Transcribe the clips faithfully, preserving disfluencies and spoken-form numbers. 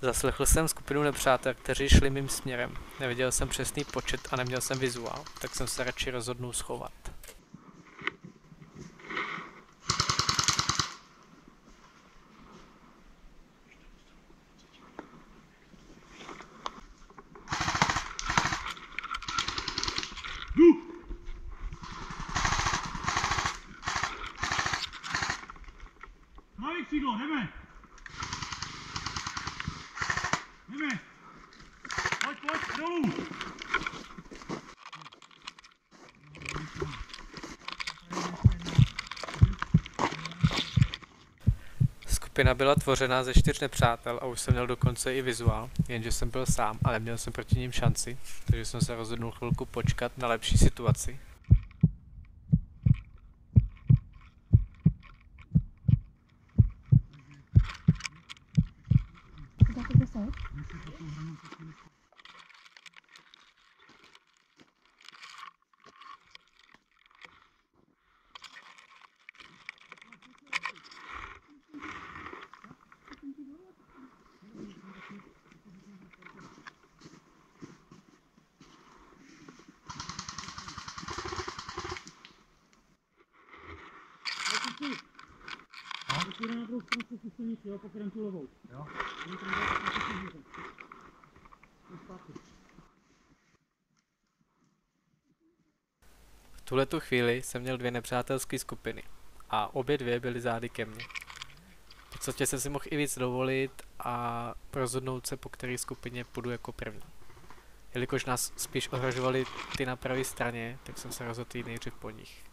Zaslechl jsem skupinu nepřátel, kteří šli mým směrem. Neviděl jsem přesný počet a neměl jsem vizuál, tak jsem se radši rozhodnul schovat. Skupina byla tvořena ze čtyř nepřátel a už jsem měl dokonce i vizuál, jenže jsem byl sám a neměl jsem proti ním šanci, takže jsem se rozhodnul chvilku počkat na lepší situaci. Když jde na druhou stranu, si se nic, jo, pokrém tu levou. Jo. V tuhletu chvíli jsem měl dvě nepřátelské skupiny a obě dvě byly zády ke mně. V podstatě jsem si mohl i víc dovolit a rozhodnout se, po které skupině půjdu jako první. Jelikož nás spíš ohrožovaly ty na pravé straně, tak jsem se rozhodl jít nejdřív po nich.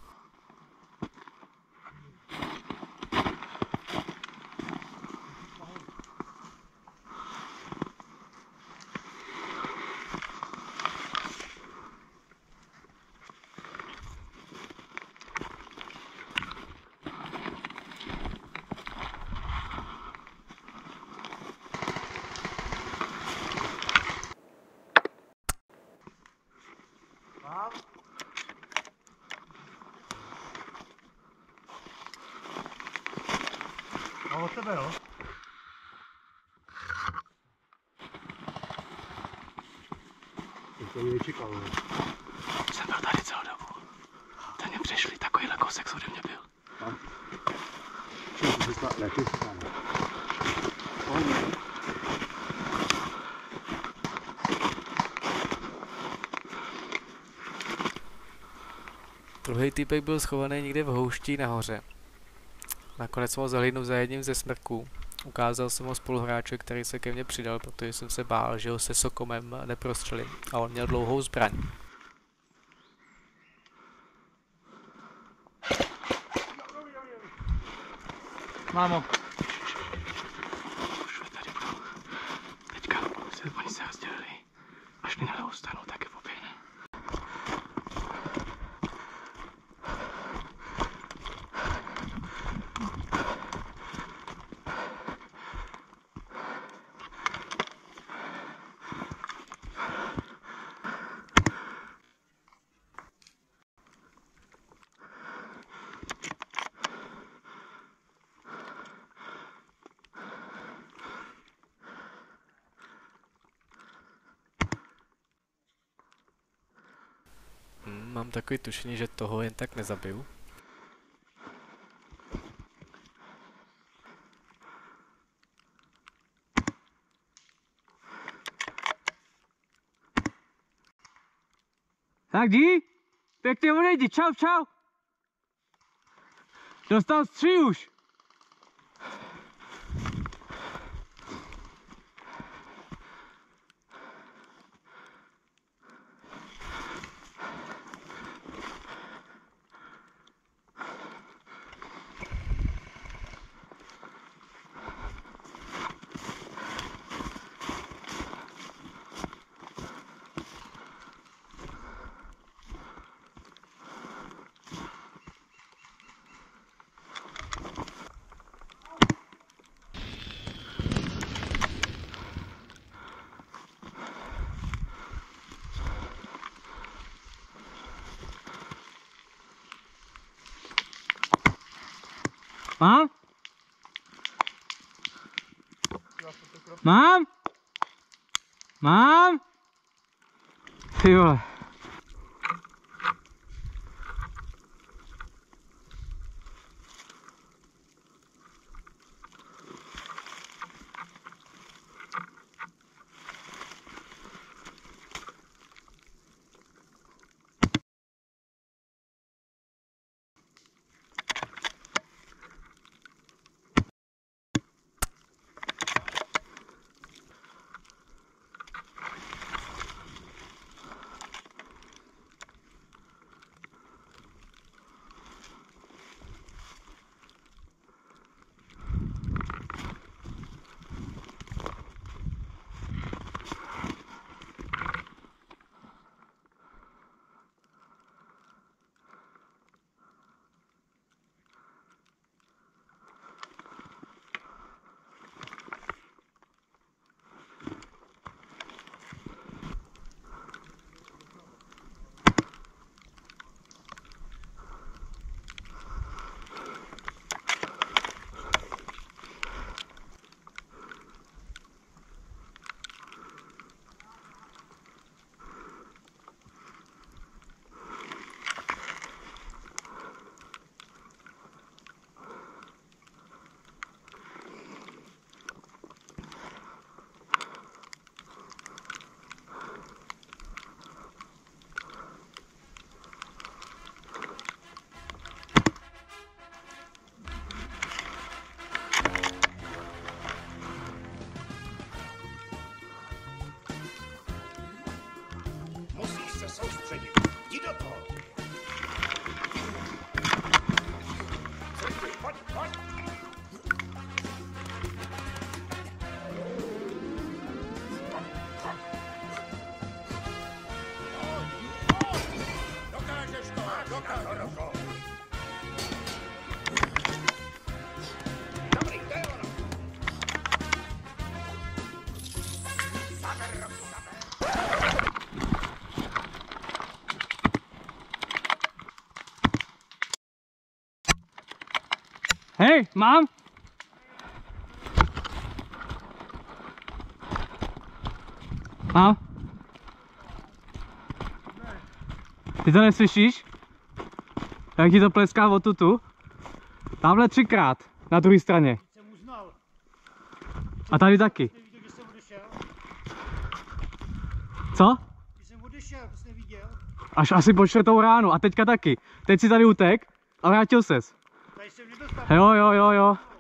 Od tebe, jo? To mě nečekal, ne? Jsem byl tady celou dobu. Za mě přišli, takovýhle kousek ode mě byl. Tak? Čím jsi stále? Jaký jsi stále? Pojďme. Druhý týpek byl schovaný někde v houští nahoře. Nakonec jsem ho zahlídnul za jedním ze smrků. Ukázal jsem ho spoluhráče, který se ke mně přidal, protože jsem se bál, že ho se sokomem neprostřelím. A on měl dlouhou zbraň. Mámo. Už je tady budou. Teďka se, oni se rozdělili. Až mi na dlouhou stranu, tak je poběhne. Mám takový tušení, že toho jen tak nezabiju. Tak jdi, pěkně odejdi, čau, čau. Dostal stří už. Mám? Mám? Mám? Ty vole. Hey, Mom. Mom. Ty to neslyšíš? Jak ti to pleská od tutu? Tamhle třikrát, na druhé straně. A tady taky. Co? Až asi po čtvrtou ránu a teďka taky. Teď si tady utek a vrátil ses. Jo, jo, jo, jo.